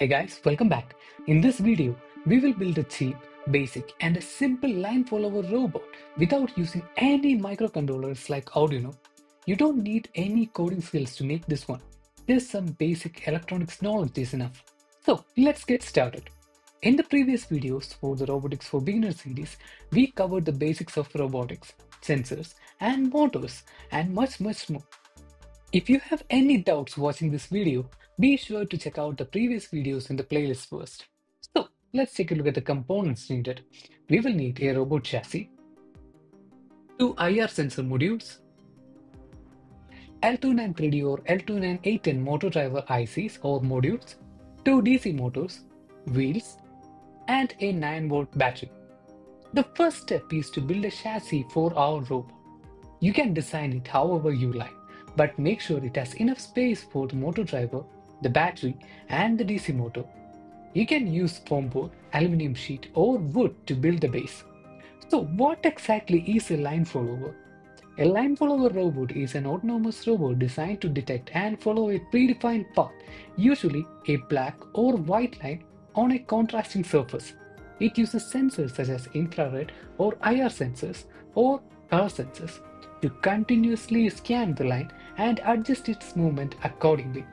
Hey guys, welcome back. In this video, we will build a cheap, basic and a simple line follower robot without using any microcontrollers like Arduino. You don't need any coding skills to make this one. Just some basic electronics knowledge is enough. So let's get started. In the previous videos for the Robotics for Beginners series, we covered the basics of robotics, sensors and motors and much more. If you have any doubts watching this video, be sure to check out the previous videos in the playlist first. So let's take a look at the components needed. We will need a robot chassis, two IR sensor modules, L293D or L298N motor driver ICs or modules, two DC motors, wheels, and a 9-volt battery. The first step is to build a chassis for our robot. You can design it however you like, but make sure it has enough space for the motor driver, the battery and the DC motor. You can use foam board, aluminum sheet or wood to build the base. So what exactly is a line follower? A line follower robot is an autonomous robot designed to detect and follow a predefined path, usually a black or white line on a contrasting surface. It uses sensors such as infrared or IR sensors or color sensors to continuously scan the line and adjust its movement accordingly.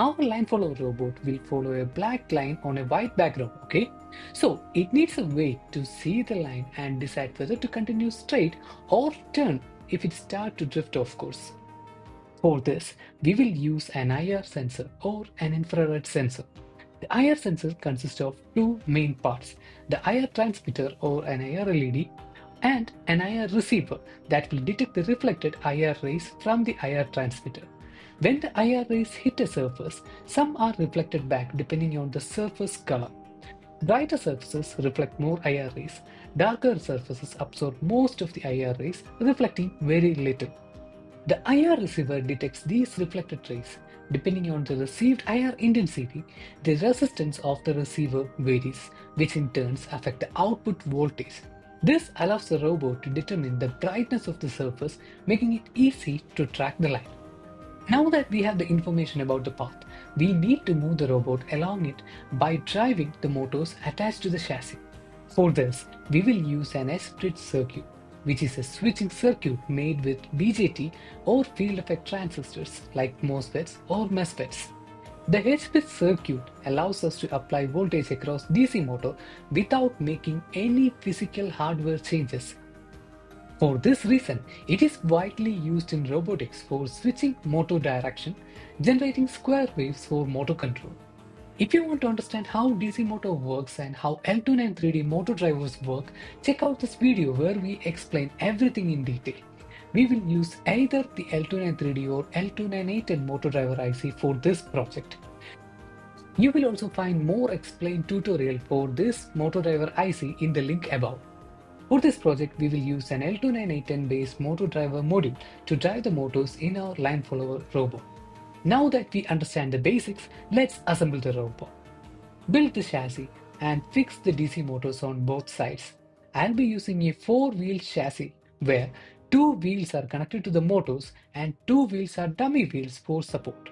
Our line follower robot will follow a black line on a white background, okay? So it needs a way to see the line and decide whether to continue straight or turn if it starts to drift off course. For this, we will use an IR sensor or an infrared sensor. The IR sensor consists of two main parts, the IR transmitter or an IR LED and an IR receiver that will detect the reflected IR rays from the IR transmitter. When the IR rays hit a surface, some are reflected back depending on the surface color. Brighter surfaces reflect more IR rays, darker surfaces absorb most of the IR rays, reflecting very little. The IR receiver detects these reflected rays. Depending on the received IR intensity, the resistance of the receiver varies, which in turn affects the output voltage. This allows the robot to determine the brightness of the surface, making it easy to track the line. Now that we have the information about the path, we need to move the robot along it by driving the motors attached to the chassis. For this, we will use an H-bridge circuit, which is a switching circuit made with BJT or field effect transistors like MOSFETs or MSFETs. The H-bridge circuit allows us to apply voltage across DC motor without making any physical hardware changes. For this reason, it is widely used in robotics for switching motor direction, generating square waves for motor control. If you want to understand how DC motor works and how L293D motor drivers work, check out this video where we explain everything in detail. We will use either the L293D or L298N motor driver IC for this project. You will also find more explained tutorial for this motor driver IC in the link above. For this project, we will use an L298N based motor driver module to drive the motors in our line follower robot. Now that we understand the basics, let's assemble the robot. Build the chassis and fix the DC motors on both sides. I'll be using a 4-wheel chassis where 2 wheels are connected to the motors and 2 wheels are dummy wheels for support.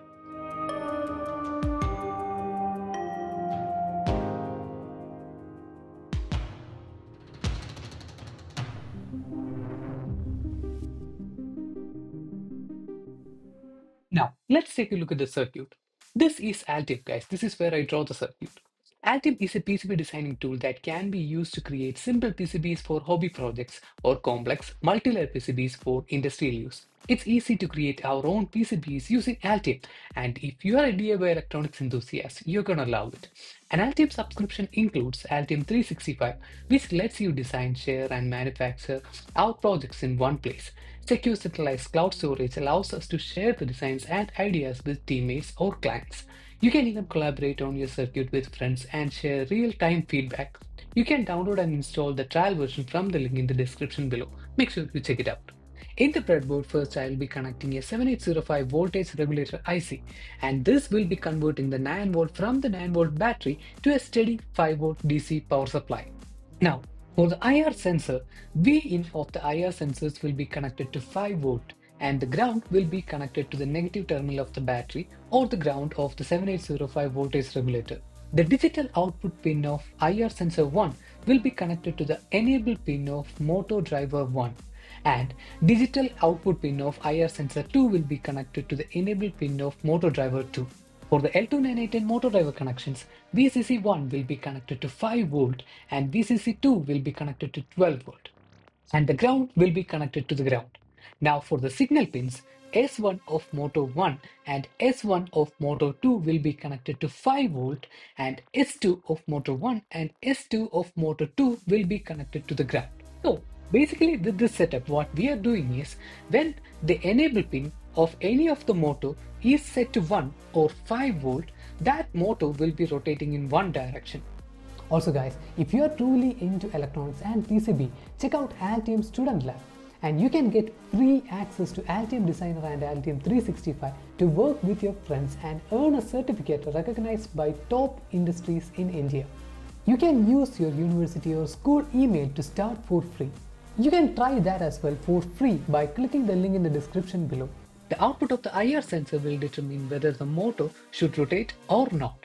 Now, let's take a look at the circuit. This is Altium, guys. This is where I draw the circuit. Altium is a PCB designing tool that can be used to create simple PCBs for hobby projects or complex multi-layer PCBs for industrial use. It's easy to create our own PCBs using Altium, and if you are a DIY electronics enthusiast, you're gonna love it. An Altium subscription includes Altium 365, which lets you design, share, and manufacture our projects in one place. Secure centralized cloud storage allows us to share the designs and ideas with teammates or clients. You can even collaborate on your circuit with friends and share real-time feedback. You can download and install the trial version from the link in the description below. Make sure you check it out. In the breadboard, first I will be connecting a 7805 voltage regulator IC, and this will be converting the 9V from the 9V battery to a steady 5V DC power supply. Now, for the IR sensor, V-in of the IR sensors will be connected to 5V and the ground will be connected to the negative terminal of the battery or the ground of the 7805 voltage regulator. The digital output pin of IR sensor 1 will be connected to the enable pin of motor driver 1, and digital output pin of IR sensor 2 will be connected to the enable pin of motor driver 2. For the L298N motor driver connections, VCC1 will be connected to 5V and VCC2 will be connected to 12V, and the ground will be connected to the ground. Now for the signal pins, S1 of motor 1 and S1 of motor 2 will be connected to 5V, and S2 of motor 1 and S2 of motor 2 will be connected to the ground. So basically, with this setup, what we are doing is, when the enable pin of any of the motor is set to 1 or 5V, that motor will be rotating in one direction. Also guys, if you are truly into electronics and PCB, check out Altium Student Lab. And you can get free access to Altium Designer and Altium 365 to work with your friends and earn a certificate recognized by top industries in India. You can use your university or school email to start for free. You can try that as well for free by clicking the link in the description below. The output of the IR sensor will determine whether the motor should rotate or not,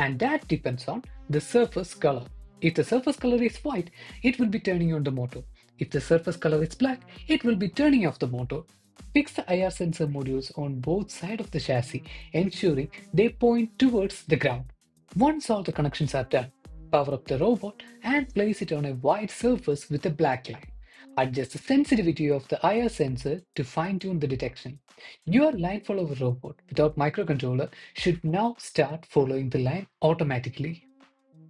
and that depends on the surface color. If the surface color is white, it will be turning on the motor. If the surface color is black, it will be turning off the motor. Fix the IR sensor modules on both sides of the chassis, ensuring they point towards the ground. Once all the connections are done, power up the robot and place it on a white surface with a black line. Adjust the sensitivity of the IR sensor to fine-tune the detection. Your line follower robot without microcontroller should now start following the line automatically.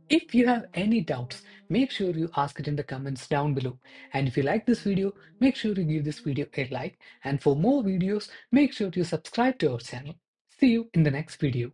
If you have any doubts, make sure you ask it in the comments down below. And if you like this video, make sure you give this video a like. And for more videos, make sure you subscribe to our channel. See you in the next video.